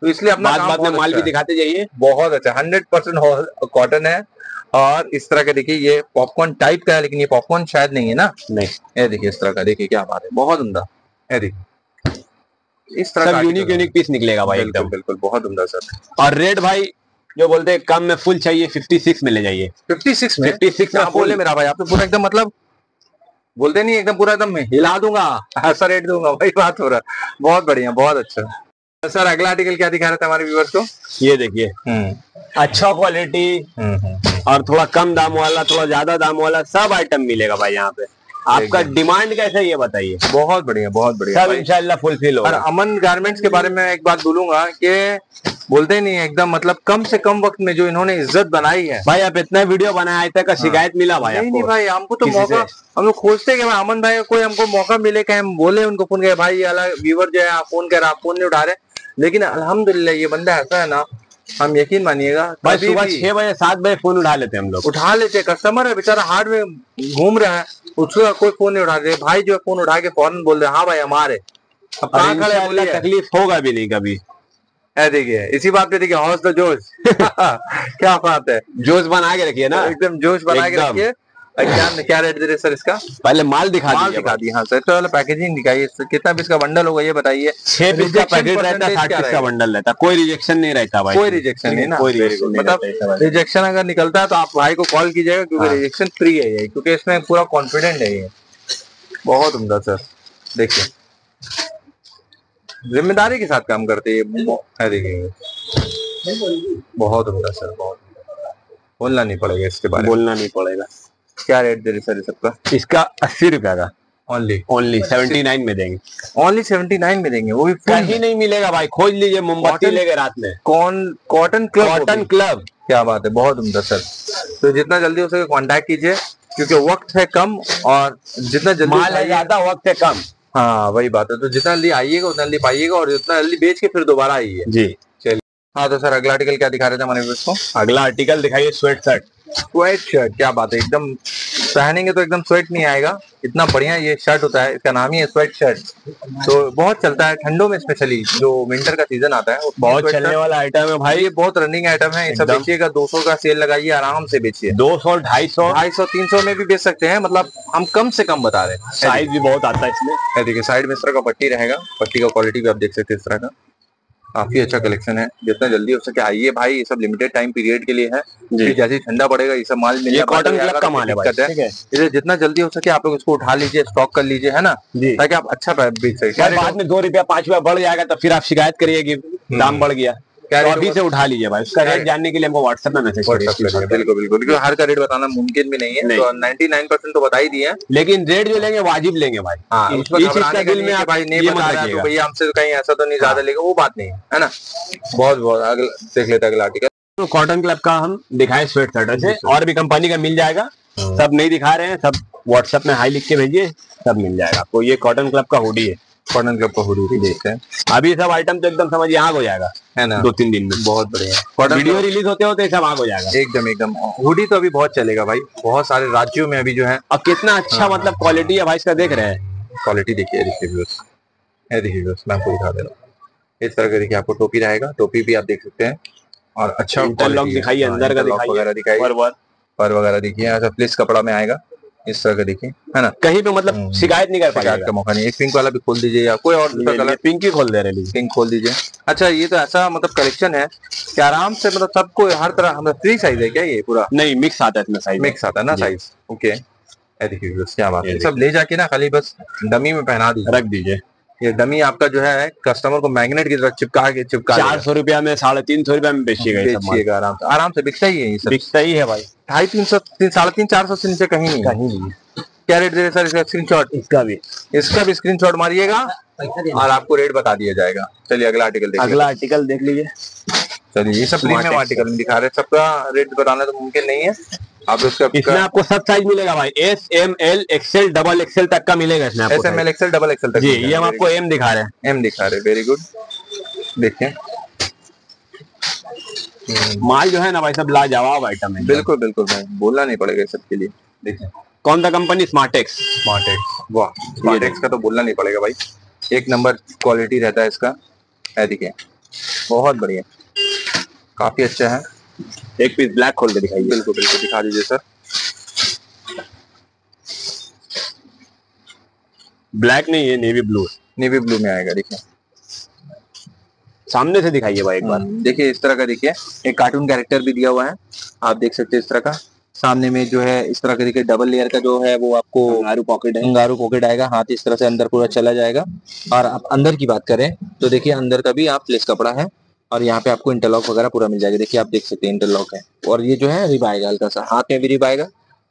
तो इसलिए अपना काम में माल भी दिखाते जाइए, बहुत अच्छा 100% कॉटन है। और इस तरह का देखिए ये पॉपकॉर्न टाइप का है, लेकिन ये पॉपकॉर्न शायद नहीं है ना, नहीं ये देखिए इस तरह का, देखिए क्या बात है, बहुत उम्दा है, देखिए इस तरह का यूनिक पीस निकलेगा भाई, एकदम बिल्कुल बहुत उम्दा सर। और रेट भाई जो बोलते हैं कम में फुल चाहिए, 56 में ले जाइए, 56 में बोले मेरा भाई, आप तो पूरा एकदम मतलब बोलते नहीं, एकदम पूरा एकदम हिला दूंगा, ऐसा रेट दूंगा भाई, बात हो रहा है, बहुत बढ़िया बहुत अच्छा। सर अगला आर्टिकल क्या दिखा रहा था हमारे व्यूअर्स को? ये देखिए अच्छा क्वालिटी और थोड़ा कम दाम वाला, थोड़ा ज्यादा दाम वाला, सब आइटम मिलेगा भाई यहाँ पे। आपका डिमांड कैसा है ये बताइए? बहुत बढ़िया बहुत बढ़िया, सब इंशाल्लाह फुलफिल होगा। अमन गारमेंट्स के बारे में एक बात बोलूंगा कि बोलते नहीं एकदम मतलब कम से कम वक्त में जो इन्होंने इज्जत बनाई है भाई, आप इतना वीडियो बनाया है तक शिकायत मिला भाई? नहीं भाई हमको तो मौका, हम लोग खोजते हैं अमन भाई कोई हमको मौका मिले, क्या हम बोले उनको फोन किया भाई व्यूवर जो है आप फोन कर रहे, आप फोन नहीं उठा रहे, लेकिन अल्हम्दुलिल्लाह ये बंदा ऐसा है ना हम यकीन मानिएगा भाई सुबह 6 बजे 7 बजे फोन उठा लेते हैं हम लोग, उठा लेते हैं। कस्टमर है बेचारा हार्ड में घूम रहा है, उसका कोई फोन नहीं उठा रहे। भाई जो फोन उठा के फौरन बोल रहे हैं, हाँ भाई हमारे तकलीफ होगा भी नहीं कभी। देखिए इसी बात पे देखिए हौसला जोश क्या बात है, जोश बना के रखिए ना, एकदम जोश बना के रखिए। क्या रेट दे रहे सर इसका? पहले माल दिखा दिए। हाँ सर, तो पैकेजिंग दिखाइए, कितना पीस का बंडल होगा ये बताइए। 6 पीस का पैकेट रहता है, 60 पीस का बंडल रहता, कोई रिजेक्शन नहीं रहता भाई, कोई रिजेक्शन नहीं ना, मतलब रिजेक्शन अगर निकलता है तो आप भाई को कॉल कीजिएगा, क्योंकि रिजेक्शन फ्री है ये, क्योंकि इसमें पूरा कॉन्फिडेंट है ये। बहुत उम्दा सर, देखिए जिम्मेदारी के साथ काम करते है, देखिए बहुत उम्दा सर, बहुत बोलना नहीं पड़ेगा इसके बारे में, बोलना नहीं पड़ेगा। क्या रेट दे रहे सर सबका? इसका 80 रुपया का ओनली 79 में देंगे, ओनली 79 में देंगे, वो भी कहीं नहीं मिलेगा भाई, खोज लीजिए। मोमबत्ती लेके रात में कॉटन क्लब। क्या बात है, बहुत उम्दा सर। तो जितना जल्दी हो सके कांटेक्ट कीजिए, क्योंकि वक्त है कम, और जितना जल्दी माल है ज्यादा, वक्त है कम। हाँ वही बात है, तो जितना जल्दी आइएगा उतना जल्दी पाइएगा, और जितना जल्दी बेच के फिर दोबारा आइए जी। चलिए, हाँ तो सर अगला आर्टिकल क्या दिखा रहे थे हमारे को? अगला आर्टिकल दिखाइए स्वेट शर्ट। क्या बात है, एकदम पहनेंगे तो एकदम स्वेट नहीं आएगा, इतना बढ़िया ये शर्ट होता है, इसका नाम ही है स्वेट शर्ट। तो बहुत चलता है ठंडों में, स्पेशली जो विंटर का सीजन आता है बहुत चलने वाला आइटम है भाई, ये बहुत रनिंग आइटम है। इसे बेचिएगा 200 का सेल लगाइए, आराम से बेचिए, 200, 250, 300 में भी बेच सकते हैं, मतलब हम कम से कम बता रहे हैं। साइज भी बहुत आता है इसमें, देखिए साइड में इस तरह का पट्टी रहेगा, पट्टी का क्वालिटी भी आप देख सकते हैं इस तरह का, काफी अच्छा कलेक्शन है। जितना जल्दी हो सके आइए भाई, ये सब लिमिटेड टाइम पीरियड के लिए है, फिर जैसे ठंडा पड़ेगा ये सब माल मिलेगा। कॉटन क्लब का माल है भाई, ठीक है, इसे जितना जल्दी हो सके आप लोग इसको उठा लीजिए, स्टॉक कर लीजिए, है ना, ताकि आप अच्छा बेच सके। बाद में 2 रुपया 5 रुपया बढ़ जाएगा तो फिर आप शिकायत करिएगी दाम बढ़ गया, अभी से उठा लीजिए भाई। उसका रेट जानने के लिए हमको व्हाट्सएप में मैसेज करिए। बिल्कुल बिल्कुल, क्योंकि हर का रेट बताना मुमकिन भी नहीं है, तो 99% तो बता ही दिए, लेकिन रेट जो लेंगे वाजिब लेंगे भाई। हाँ, इस का दिल में भाई नहीं बता रहा तो भैया हमसे कहीं ऐसा तो नहीं ज्यादा लेगा, वो बात नहीं है ना। बहुत बहुत देख लेते अगला आर्टिकल। कॉटन क्लब का हम दिखाए स्वेट शर्ट से, और भी कंपनी का मिल जाएगा, सब नहीं दिखा रहे हैं, सब व्हाट्सएप में हाई लिख के भेजिए, सब मिल जाएगा आपको। ये कॉटन क्लब का हुडी है, कॉटन क्लब का हुडी देखते हैं। अभी सब आइटम तो एकदम समझिए आग हो जाएगा, है ना, 2-3 दिन में। बहुत बढ़िया, वीडियो रिलीज होते होते सब आग हो जाएगा एकदम। हुडी तो अभी बहुत चलेगा भाई, बहुत सारे राज्यों में अभी जो है। अब कितना अच्छा मतलब क्वालिटी है भाई इसका, देख रहे हैं क्वालिटी, देखिए मैं आपको दिखा दे रहा हूँ। इस तरह का देखिए आपको टोपी रहेगा, टोपी भी आप देख सकते हैं, और अच्छा इंटरलॉक दिखाइए, अंदर का वगैरह दिखाइए, पर वगैरह देखिए, ऐसा प्लेस कपड़ा में आएगा इस तरह का देखिए, है ना, कहीं पे मतलब शिकायत नहीं कर पाएगा, मौका नहीं। एक पिंक वाला भी खोल दीजिए, या कोई और दूसरा कलर, पिंक ही खोल दे रहे, पिंक खोल दीजिए। अच्छा ये तो ऐसा मतलब कलेक्शन है कि आराम से मतलब सबको हर तरह, मतलब फ्री साइज है क्या ये पूरा? नहीं, मिक्स आता है इसमें, साइज मिक्स आता है ना, साइज ओके। क्या बात है, सब ले जाके ना खाली बस डमी में पहना दीजिए, रख दीजिए। ये डमी आपका जो है कस्टमर को मैग्नेट की तरह चिपका के 400 रुपया में, 350 रुपया में बेचिएगा, आराम से बिकता ही है, बिकता ही है भाई। 250, 300, 350, 400 से नीचे कहीं नहीं, कहीं नहीं। क्या रेट दे रहे सर इसका? स्क्रीनशॉट इसका भी स्क्रीनशॉट मारिएगा और आपको रेट बता दिया जाएगा। चलिए अगला आर्टिकल देखिए, अगला आर्टिकल देख लीजिए। चलिए ये सब प्रीमियम आर्टिकल दिखा रहे हैं, सबका रेट बताना तो मुमकिन नहीं है। इसमें आपको सब साइज मिलेगा भाई, S, M, L, XL, XXL तक का मिलेगा इसमें आपको। S, M, L, XL, XXL तक जी। ये हम आपको M दिखा रहे हैं, M दिखा रहे हैं, वेरी गुड। देखिए माल जो है ना भाई सब लाजवाब आइटम है, बिल्कुल बिल्कुल भाई, बोलना नहीं पड़ेगा सबके लिए। देखिए कौन सा कंपनी? स्मार्टेक्स। वाह, स्मार्टेक्स का तो बोलना नहीं पड़ेगा भाई, एक नंबर क्वालिटी रहता है इसका। देखिए बहुत बढ़िया, काफी अच्छा है। एक पीस ब्लैक खोल के दिखाइए, बिल्कुल बिल्कुल दिखा दीजिए सर। ब्लैक नहीं है, नेवी ब्लू में आएगा। देखिए सामने से दिखाइए भाई एक बार, देखिए इस तरह का, देखिए एक कार्टून कैरेक्टर भी दिया हुआ है, आप देख सकते हैं इस तरह का। सामने में जो है इस तरह का देखिए डबल लेयर का जो है वो आपको अंगारू पॉकेट आएगा, हाथ इस तरह से अंदर पूरा चला जाएगा। और आप अंदर की बात करें तो देखिए अंदर का भी आप प्लेस कपड़ा है, और यहाँ पे आपको इंटरलॉक वगैरह पूरा मिल जाएगा। देखिए आप देख सकते हैं इंटरलॉक है, और ये जो है रिब आएगा हल्का सा, हाथ में भी रिब आएगा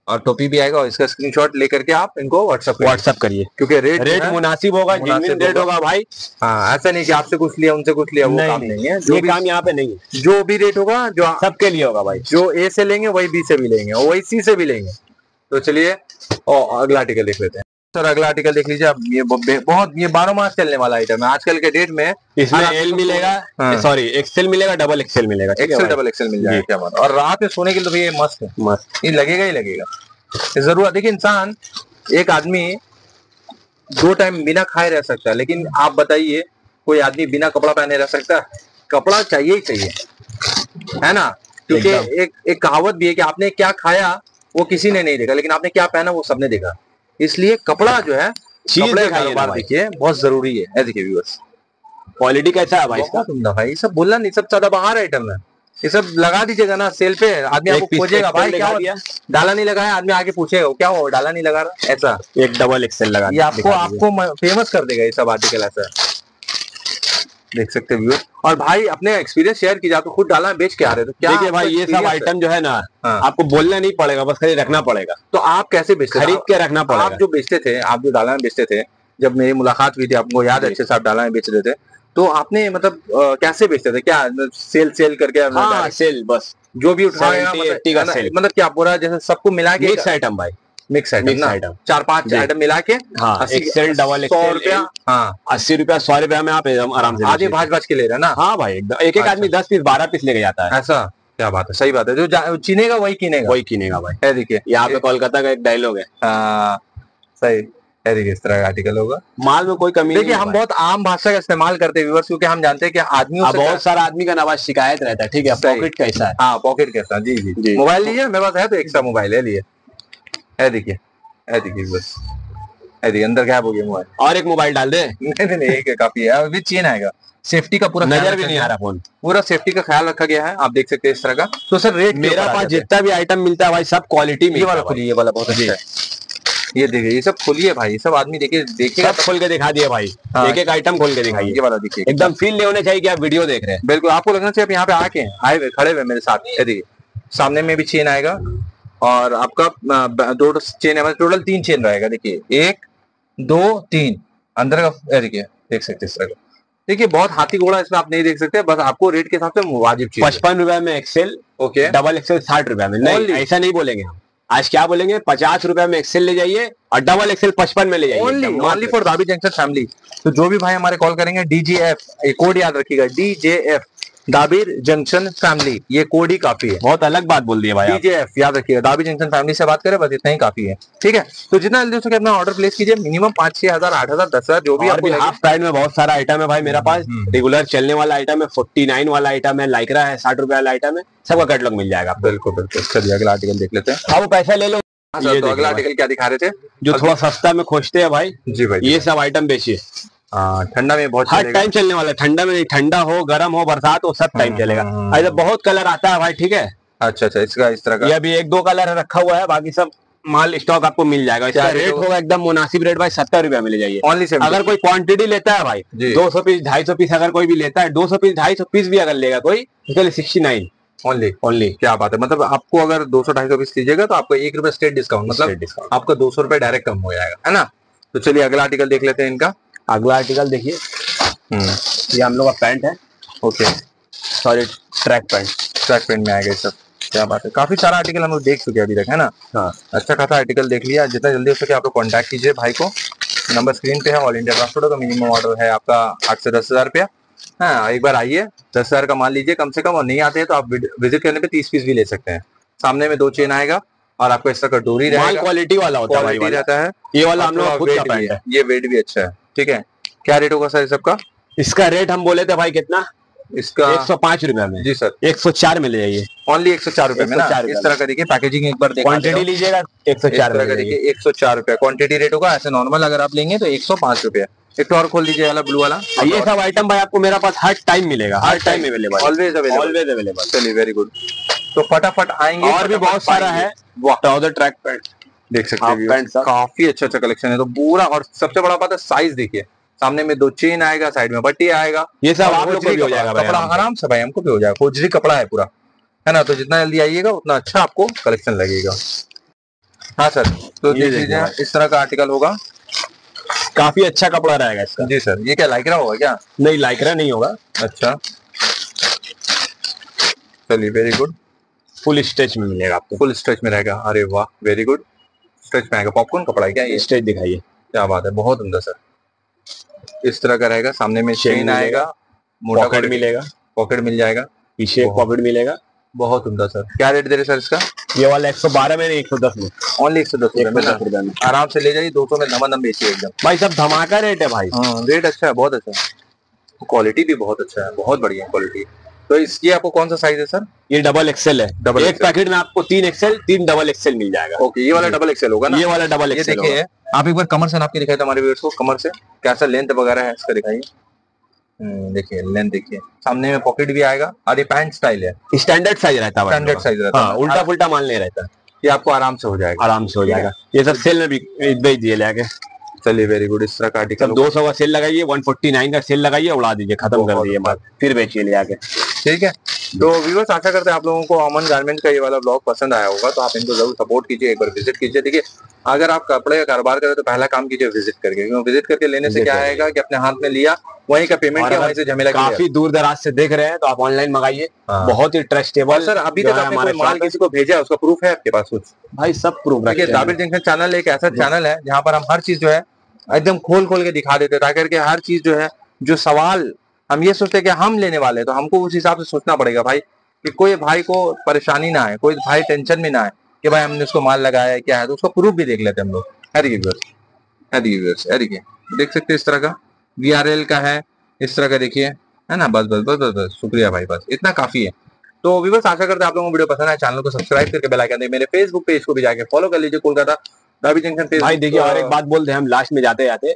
और टोपी भी आएगा। और इसका स्क्रीनशॉट लेकर के आप इनको व्हाट्सएप करिए, क्योंकि रेट मुनासिब होगा, जेन्युइन रेट होगा भाई। हाँ, ऐसा नहीं कि आपसे कुछ लिया उनसे कुछ लिया, वो काम नहीं है, ये काम यहाँ पे नहीं है। जो भी रेट होगा जो सबके लिए होगा भाई, जो A से लेंगे वही B से भी लेंगे, वही C से भी लेंगे। तो चलिए और अगला आर्टिकल देख लेते हैं। सर अगला आर्टिकल देख लीजिए आप। ये बहुत ये 12 मास चलने वाला आइटम है आजकल के डेट में। इसमें एल मिलेगा, सॉरी एक्सेल मिलेगा, डबल एक्सेल मिलेगा, एक्सेल डबल एक्सेल मिल जाएगा। और रात में सोने के लिए तो ये मस्त है, मस्त ये लगेगा ही लगेगा। जरूर देखिए इंसान, एक आदमी 2 टाइम बिना खाए रह सकता है, लेकिन आप बताइए कोई आदमी बिना कपड़ा पहने रह सकता है? कपड़ा चाहिए ही चाहिए, है ना। क्योंकि एक कहावत भी है कि आपने क्या खाया वो किसी ने नहीं देखा, लेकिन आपने क्या पहना वो सबने देखा। इसलिए कपड़ा जो है, कपड़े का कारोबार देखिए बहुत जरूरी है। देखिए व्यूअर्स क्वालिटी कैसा है भाई, भाई ये सब बोलना नहीं, सब सदाबहार आइटम है, ये सब लगा दीजिएगा ना सेल पे। आदमी आपको पूछेगा भाई क्या डाला नहीं लगाया, आदमी आके पूछेगा क्या हुआ डाला नहीं लगा रहा, ऐसा एक डबल एक्सेल लगा ये आपको फेमस कर देगा ये सब आर्टिकल। ऐसा देख सकते हैं। और भाई अपने एक्सपीरियंस शेयर कीजिए, आपको खुद डालना बेच के आ रहे तो क्या। देखिए भाई ये सब आइटम जो है ना आपको बोलना नहीं पड़ेगा, बस खरीद रखना पड़ेगा। तो आप कैसे बेचते, खरीद के रखना पड़ेगा। आप जो बेचते थे, आप जो डालना बेचते थे, जब मेरी मुलाकात हुई थी आपको याद अच्छे से, आप डालना बेच रहे थे तो आपने मतलब कैसे बेचते थे? क्या सेल करके? हाँ, सेल बस जो भी उठाएगा मतलब क्या पूरा जैसे सबको मिला के मिक्स आइटम, भाई मिक्स आइटम 4-5 आइटम मिला के। हाँ, एक्सेल डबल एक्सेल 80 रुपया 100 रुपया में आप आराम से आदमी भाज के ले रहे ना। हाँ भाई एक एक आदमी 10 पीस 12 पीस लेके जाता है। ऐसा क्या बात है, सही बात है। जो चीनेगा वही किनेगा, वही किनेगा भाई। देखिए यहाँ पे कोलकाता का एक डायलॉग है, सही इस तरह का आर्टिकल होगा, माल में कोई कमी। देखिए हम बहुत आम भाषा का इस्तेमाल करते हैं व्यूअर्स, क्योंकि हम जानते हैं कि आदमियों से बहुत सारा आदमी का नवाज शिकायत रहता है। ठीक है, पॉकेट कैसा है? हाँ पॉकेट कैसा, जी जी। मोबाइल लीजिए, मेरे पास है तो एक्स्ट्रा मोबाइल ले लिए। देखिए व्यूअर्स, देखिए अंदर गायब हो गया मोबाइल। और एक मोबाइल डाल दे, नहीं एक काफी है, अभी चेन आएगा। सेफ्टी का पूरा नजर भी नहीं आ रहा फोन, पूरा सेफ्टी का ख्याल रखा गया है, आप देख सकते हैं इस तरह का। तो सर रेट मेरा पास जितना भी आइटम मिलता है भाई सब क्वालिटी में। ये वाला बहुत अच्छा है, ये देखिए ये सब खोलिए भाई, ये सब आदमी देखिए देखिएगा, खोल के दिखा दिया भाई। एक एक आइटम खोल के दिखाइए, ये वाला देखिए। एकदम फील नहीं होने चाहिए कि आप वीडियो देख रहे हैं, बिल्कुल आपको लगना चाहिए आप यहाँ पे आके आए हुए खड़े हुए मेरे साथ। ये देखिए सामने में भी चेन आएगा और आपका 2 चेन है, टोटल 3 चेन रहेगा। देखिए 1 2 3 अंदर का, देखिए देख सकते इस तरह का। देखिए बहुत हाथी घोड़ा इसमें आप नहीं देख सकते, बस आपको रेट के हिसाब से वाजिब चीज। 55 रुपए में एक्सेल, ओके डबल एक्सेल 60 रुपए में। नहीं ऐसा नहीं बोलेंगे हम, आज क्या बोलेंगे 50 रुपए में एक्सेल ले जाइए और डबल एक्सेल 55 में ले जाइए। ओनली फॉर दाबी जंक्शन फैमिली। तो जो भी भाई हमारे कॉल करेंगे DJF, ये कोड याद रखिएगा, DJF दाबीर जंक्शन फैमिली, ये कोड ही काफी है। बहुत अलग बात बोल दिए भाई, DJF याद रखिएगा। दाबीर जंक्शन फैमिली से बात करें बस इतना ही काफी है। ठीक है, तो जितना जल्दी हो सके अपना ऑर्डर प्लेस कीजिए। मिनिमम 5-6 हजार 8 हजार 10 हजार जो भी आपको। हाफ प्राइस में बहुत सारा आइटम है भाई मेरा पास, रेगुलर चलने वाला आइटम है, 49 वाला आइटम है, लाइक्रा है, 60 रुपए वाला आइटम है, सबका कैटलॉग मिल जाएगा। बिल्कुल बिल्कुल, चलिए अगला आर्टिकल देख लेते हैं। आप पैसा ले लो। अगला आर्टिकल क्या दिखा रहे थे? जो थोड़ा सस्ता में खोजते हैं भाई, जी भाई ये सब आइटम बेचिए। ठंडा में बहुत हर टाइम चलने वाला, ठंडा में नहीं, ठंडा हो गर्म हो बरसात हो सब टाइम चलेगा। ऐसा बहुत कलर आता है भाई, ठीक है। अच्छा अच्छा, इसका इस तरह का ये अभी 1-2 कलर रखा हुआ है, बाकी सब माल स्टॉक आपको मिल जाएगा। इसका रेट होगा एकदम मुनासिब रेट भाई, 70 रुपया में ले जाइए। अगर कोई क्वांटिटी लेता है भाई 200 पीस 250 पीस, अगर कोई भी लेता है 200 पीस 250 पीस भी अगर लेगा कोई, उसके लिए 69 ओनली। क्या बात है, मतलब आपको अगर 200-250 पीस लीजिएगा तो आपको 1 रुपया स्टेट डिस्काउंट, मतलब आपका 200 रुपये डायरेक्ट कम हो जाएगा, है ना। तो चलिए अगला आर्टिकल देख लेते हैं इनका। अगला आर्टिकल देखिए, ये हम लोग का पैंट है, ओके सॉरी ट्रैक पैंट में आएगा ये सब। क्या बात है, काफी सारा आर्टिकल हम लोग देख चुके हैं अभी तक, है ना। हाँ अच्छा खासा आर्टिकल देख लिया, जितना जल्दी हो सके आप लोग कॉन्टैक्ट कीजिए भाई को। नंबर स्क्रीन पे है, ऑल इंडिया ट्रांसपोर्ट का। मिनिमम ऑर्डर है आपका 8 से 10 हजार रुपया। हाँ एक बार आइए 10 हजार का मान लीजिए कम से कम, और नहीं आते हैं तो आप विजिट करने पे 30 पीस भी ले सकते हैं। सामने में 2 चेन आएगा और आपको इस तरह का डोरी रहेगा, क्वालिटी वाला होता है, क्वालिटी रहता है ये वाला। हम लोग खुद का पैंट है, ये वेट भी अच्छा है, ठीक है। क्या रेट होगा सर इस सबका? इसका रेट हम बोले थे भाई कितना, इसका 105 रुपए में। जी सर 104 में ले जाइए, ओनली 104 रुपए में ना। इस तरह का देखिए पैकेजिंग, एक बार क्वांटिटी लीजिएगा 104 रुपया क्वांटिटी रेट होगा। ऐसे नॉर्मल अगर आप लेंगे तो 105 रुपया। एक और खोल दीजिए वाला ब्लू वाला। ये सब आइटम भाई आपको मेरा पास हर टाइम मिलेगा, हर टाइम अवेलेबल, ऑलवेज अवेलेबल। चलिए वेरी गुड, तो फटाफट आएंगे। और भी बहुत सारा है, ट्राउजर ट्रैक पैंट देख सकते हैं, काफी अच्छा अच्छा कलेक्शन है। तो पूरा, और सबसे बड़ा बात है साइज देखिए, सामने में 2 चेन आएगा, साइड में बट्टी आएगा, ये सब आप लोग को भी हो जाएगा कपड़ा आराम से भाई, हमको भी हो जाएगा। खोजरी कपड़ा है पूरा, है ना। तो जितना जल्दी आइएगा उतना अच्छा आपको कलेक्शन लगेगा। हाँ सर, तो इस तरह का आर्टिकल होगा, काफी अच्छा कपड़ा रहेगा इसका। जी सर, ये क्या लाइक्रा होगा क्या? नहीं लाइक्रा नहीं होगा। अच्छा चलिए वेरी गुड, फुल स्ट्रेच में मिलेगा आपको, फुल स्ट्रेच में रहेगा। अरे वाह वेरी गुड, स्ट्रेच में आएगा। पॉपकॉर्न कपड़ा है क्या ये? स्ट्रेच दिखाइए, क्या बात है, बहुत उम्दा सर। इस तरह का रहेगा, सामने में चेन आएगा, मोटा कट मिलेगा, पॉकेट मिल जाएगा, पीछे एक पॉकेट मिलेगा। बहुत उम्दा सर। क्या रेट दे रहे सर इसका? ये वाला 112 में, 110 में, ओनली 110 रुपए में। आराम से ले जाइए, 200 में धमाधम बेचिए एकदम। भाई सब धमाका रेट है भाई। रेट अच्छा है, बहुत अच्छा है, क्वालिटी भी बहुत अच्छा है, बहुत बढ़िया क्वालिटी। तो इसकी आपको कौन सा साइज है सर? ये डबल एक्सेल है। डबल एक पैकेट में आपको 3 एक्सेल 3 डबल एक्सेल मिल जाएगा। ओके, ये वाला डबल एक्सेल होगा ना? ये वाला डबल एक्सेल। देखिए आप एक बार कमर से नाप के दिखाए हमारे व्यूअर्स को, कमर से कैसा लेंथ वगैरह है इसका दिखाइए। देखिए लेंथ, देखिए सामने में पॉकेट भी आएगा और ये पैंट स्टाइल है, स्टैंडर्ड साइज रहता है, स्टैंडर्ड साइज रहता है, उल्टा फुल्टा माल नहीं रहता। ये आपको आराम से हो जाएगा, आराम से हो जाएगा। ये सब सेल में भी बेच दिए लाके। चलिए वेरी गुड। इस तरह का आर्टिकल 200 का सेल लगाइए, 149 का सेल लगाइए, उड़ा दीजिए, खत्म कर दीजिए बात, फिर बेचिए ले आके। ठीक है, तो व्यूअर्स आशा करते हैं आप लोगों को अमन गारमेंट का ये वाला ब्लॉग पसंद आया होगा। तो आप इनको जरूर सपोर्ट कीजिए, एक बार विजिट कीजिए। देखिए अगर आप कपड़े का कारोबार करें तो पहला काम कीजिए विजिट करके, क्योंकि विजिट करके लेने से क्या आएगा कि अपने हाथ में लिया, वहीं का पेमेंट किया, वहीं से झमेला। काफी दूर दराज से देख रहे हैं तो आप ऑनलाइन मंगाइए, बहुत ही ट्रस्टेबल। सर अभी तक आपने माल किसी को भेजा है, उसका प्रूफ है आपके पास? कुछ भाई सब प्रूफ है। दाबिर जंक्शन चैनल एक ऐसा चैनल है जहाँ पर हम हर चीज जो है एकदम खोल के दिखा देते हैं, ताकि करके हर चीज जो है, जो सवाल हम ये सोचते हैं कि हम लेने वाले हैं तो हमको उस हिसाब से सोचना पड़ेगा भाई, कि कोई भाई को परेशानी ना आए, कोई भाई टेंशन में ना आए कि भाई हमने उसको माल लगाया है क्या है, तो उसका प्रूफ भी देख लेते हैं हम लोग। अरे देख सकते हैं इस तरह का VRL का है, इस तरह का देखिए है ना। बस बस बस बस बस शुक्रिया भाई, बस इतना काफी है। तो व्यूअर्स आशा करते हैं आप लोगों को वीडियो पसंद है, चैनल को सब्सक्राइब करके बेल आइकन दे, मेरे फेसबुक पेज को भी जाके फॉलो कर लीजिए, कोलकाता दाबी जंक्शन पेज। भाई देखिए और एक बात बोलते हैं हम लास्ट में जाते जाते,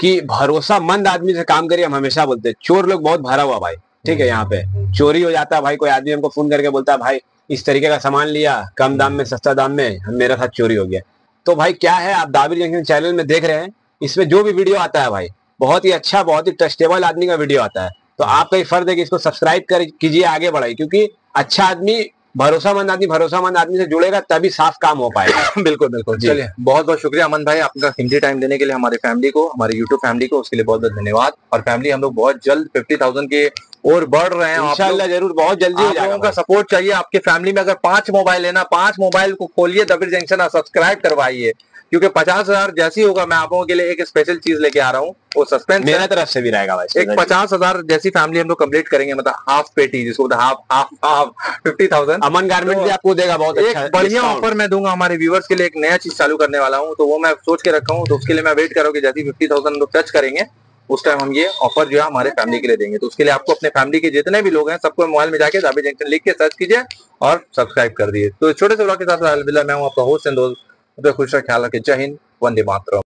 कि भरोसामंद आदमी से काम करिए। हम हमेशा बोलते हैं चोर लोग बहुत भरा हुआ भाई, ठीक है, यहाँ पे चोरी हो जाता है भाई। कोई आदमी हमको फोन करके बोलता है भाई इस तरीके का सामान लिया, कम दाम में सस्ता दाम में, मेरे साथ चोरी हो गया। तो भाई क्या है, आप दाबिर जंक्शन चैनल में देख रहे हैं, इसमें जो भी वीडियो आता है भाई बहुत ही अच्छा, बहुत ही ट्रस्टेबल आदमी का वीडियो आता है। तो आपका ही फर्ज है कि इसको सब्सक्राइब कर कीजिए, आगे बढ़ाइए, क्योंकि अच्छा आदमी, भरोसामंद आदमी, भरोसामंद आदमी से जुड़ेगा तभी साफ काम हो पाएगा। बिल्कुल बिल्कुल। चलिए बहुत बहुत शुक्रिया अमन भाई आपका कीमती टाइम देने के लिए, हमारे फैमिली को, हमारे यूट्यूब फैमिली को, उसके लिए बहुत बहुत धन्यवाद। और फैमिली हम लोग बहुत जल्द 50,000 के और बढ़ रहे हैं इंशाल्लाह, जरूर बहुत जल्दी हो जाएगा। उनका सपोर्ट चाहिए आपके फैमिली में। अगर 5 मोबाइल है ना, 5 मोबाइल को खोलिए, दाबिर जंक्शन और सब्सक्राइब करवाइए, क्योंकि 50,000 जैसी होगा, मैं आप लोगों के लिए एक स्पेशल चीज लेके आ रहा हूँ, वो सस्पेंस मेरा तरफ से भी रहेगा भाई। एक 50,000 जैसी फैमिली हम लोग कंप्लीट करेंगे, मतलब हाफ पेटी, जिसको हाफ 50,000 अमन गारमेंट भी आपको देगा। बहुत अच्छा एक बढ़िया ऑफर मैं दूंगा हमारे व्यूवर्स के लिए, एक नया चीज चालू करने वाला हूँ, तो वो मैं सोच के रखा हूँ। तो उसके लिए मैं वेट करूँ कि जैसे 50,000 लोग टच करेंगे, उस टाइम हम ये ऑफर जो है हमारे फैमिली के लिए देंगे। तो उसके लिए आपको अपने फैमिली के जितने भी लोग हैं सबको मोबाइल में जाके दाबिर जंक्शन लिख के सर्च कीजिए और सब्सक्राइब कर दिए। तो छोटे से ब्लॉग के साथ अलविदा, मैं हूँ आपका होस्ट एंड दोस्त, खुश रहा, ख्याल रखें, जय हिंद, वंदे मातरम।